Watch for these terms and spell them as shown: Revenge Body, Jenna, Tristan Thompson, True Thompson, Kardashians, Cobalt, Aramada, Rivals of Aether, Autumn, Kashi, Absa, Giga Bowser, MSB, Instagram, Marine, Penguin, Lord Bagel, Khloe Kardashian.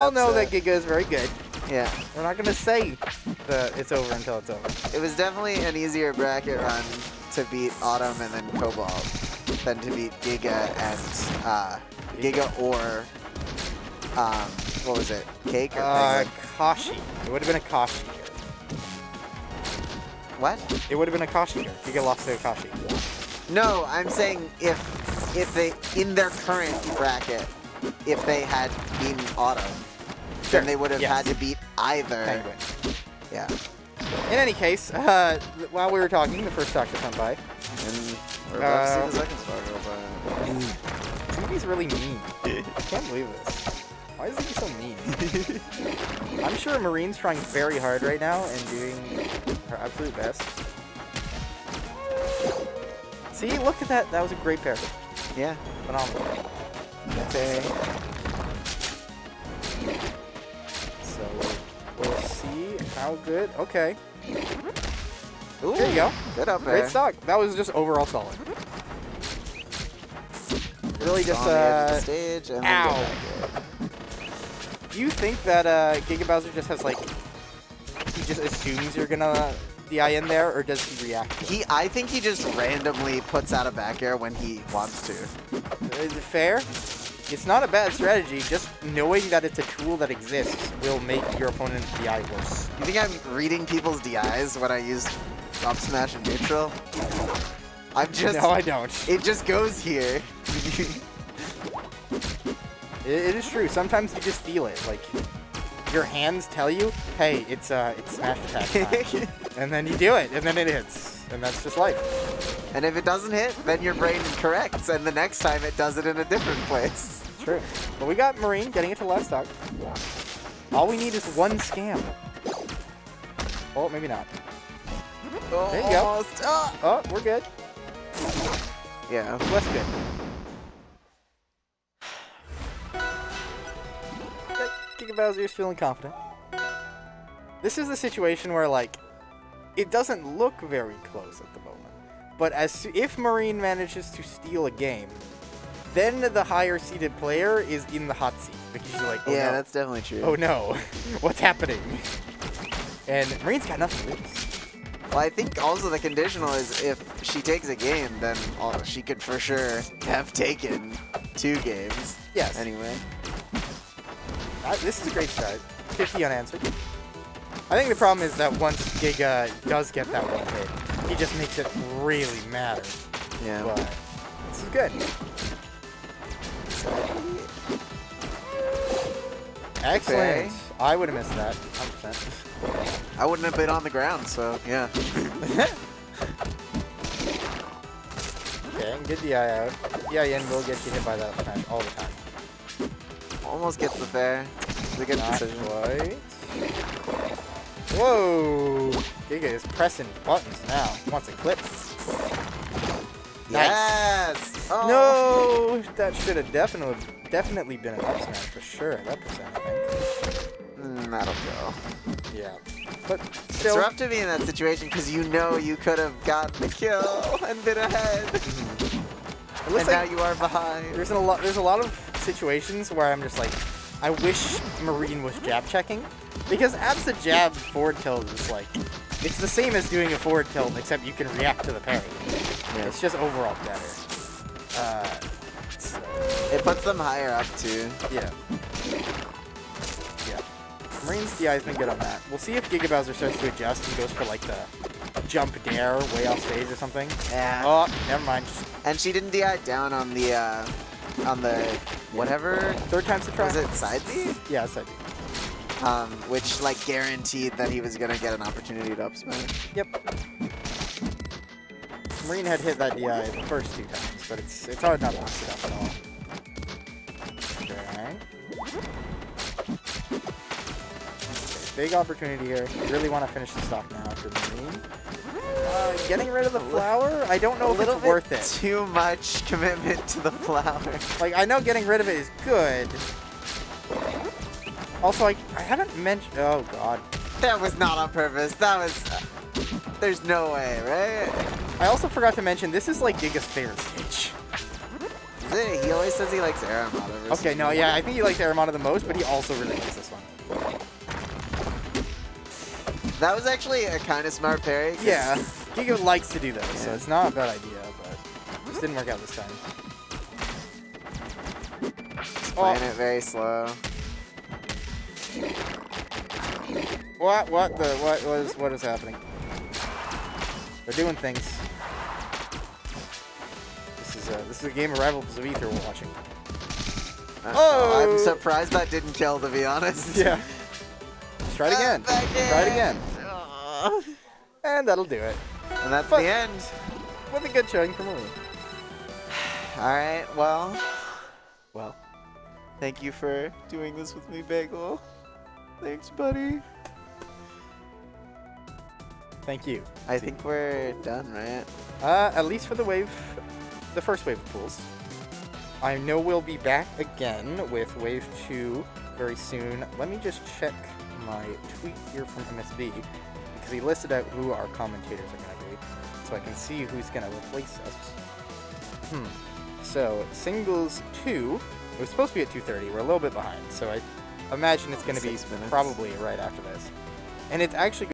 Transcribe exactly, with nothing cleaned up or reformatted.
all know that Giga is very good. Yeah. We're not gonna say that it's over until it's over. It was definitely an easier bracket run to beat Autumn and then Cobalt than to beat Giga and uh, Giga or um, what was it? Cake or uh, Kashi. It would have been a Kashi. What? It would have been a Kashi. Giga lost to a Kashi. No, I'm saying if if they in their current bracket, if they had beaten Autumn. Sure. Then they would have yes. had to beat either. Penguin. Yeah. In any case, uh, while we were talking, the first Doctor come by. And we're about uh, to see the second Spargo. Ziggy's really mean. I can't believe this. Why is Ziggy so mean? I'm sure Marine's trying very hard right now and doing her absolute best. See, look at that. That was a great pair. Yeah. Phenomenal. Okay. How good? Okay. Ooh, there you go. Good up there. Great stock. That was just overall solid. Really just, uh... stage and ow! Do you think that uh, Giga Bowser just has, like... He just assumes you're gonna D I in there, or does he react to it? He, I think he just randomly puts out a back air when he wants to. Is it fair? It's not a bad strategy, just knowing that it's a tool that exists will make your opponent's D I worse. You think I'm reading people's D Is when I use up smash and neutral? I'm just... No, I don't. It just goes here. it, it is true. Sometimes you just feel it. Like, your hands tell you, hey, it's uh, it's smash attack time. And then you do it, and then it hits. And that's just life. And if it doesn't hit, then your brain corrects, and the next time it does it in a different place. True. But we got Marine getting it to last stock. All we need is one scam. Oh, maybe not. Oh, there you go. Almost. Oh. oh, we're good. Yeah. That's good. Giga Bowser's feeling confident. This is the situation where, like, it doesn't look very close at the moment. But as if Marine manages to steal a game, then the higher-seeded player is in the hot seat. Because you're like, oh, yeah, no. That's definitely true. Oh, no. What's happening? And Marine's got nothing to lose. Well, I think also the conditional is if she takes a game, then oh, she could for sure have taken two games. Yes. Anyway. Uh, this is a great start. fifty unanswered. I think the problem is that once Giga does get that one hit, he just makes it really matter. Yeah. But this is good. Excellent. Okay. I would have missed that. one hundred percent. I wouldn't have been on the ground, so yeah. Okay, and good D I out. D I N will get you hit by that smash all the time. Almost gets the fair. It's a good Not decision. Quite. Whoa! Giga is pressing buttons now. He wants a clip. Yes! Nice. Oh. No! That should have definitely definitely been an up smash for sure at that percent, I think. That'll go. Yeah. But still. It's rough to be in that situation because you know you could have gotten the kill and been ahead. Mm-hmm. And like now you are behind. There's a lot there's a lot of situations where I'm just like, I wish Marine was jab checking. Because abs the jab forward tilt is like, it's the same as doing a forward tilt, except you can react to the parry. Yeah. It's just overall better. Uh, so. It puts them higher up too. Yeah. Yeah. Marine's D I's been good on that. We'll see if Giga Bowser starts to adjust and goes for like the jump dare way off stage or something. Yeah. Oh, never mind. And she didn't D I down on the, uh, on the whatever. Third time's the try. Was it side B? Yeah, side B. Um, which, like, guaranteed that he was going to get an opportunity to up smash. Yep. Marine had hit that D I the first two times, but it's it's hard not to mess it up at all. Okay. okay. Big opportunity here. You really want to finish the stock now for Marine. Uh, getting rid of the flower? I don't know if it's worth it. Too much commitment to the flower. Like, I know getting rid of it is good. Also, I, I haven't mentioned... Oh, God. That was not on purpose. That was... Uh, there's no way, right? I also forgot to mention, this is like Giga's favorite stage. it. He always says he likes Aramada. Okay, no, yeah, I think he likes Aramada the most, but he also really likes this one. That was actually a kind of smart parry. Yeah, Giga likes to do those, yeah. So it's not a bad idea, but it just didn't work out this time. Playing oh. it very slow. What? What the? What was? What is happening? They're doing things. This is a this is a game of Rivals of Aether we're watching. Uh, oh! I'm surprised that didn't kill, to be honest. Yeah. Let's try it again. Try it again. Oh. And that'll do it. And that's but, the end. What a good showing from Marine. All right. Well. Well. Thank you for doing this with me, Bagel. Thanks, buddy. Thank you. I think we're done, right? Uh, at least for the wave, the first wave of pools. I know we'll be back again with wave two very soon. Let me just check my tweet here from M S B, because he listed out who our commentators are going to be, so I can see who's going to replace us. Hmm. So, singles two. It was supposed to be at two thirty. We're a little bit behind, so I imagine it's going to be minutes. probably right after this. And it's actually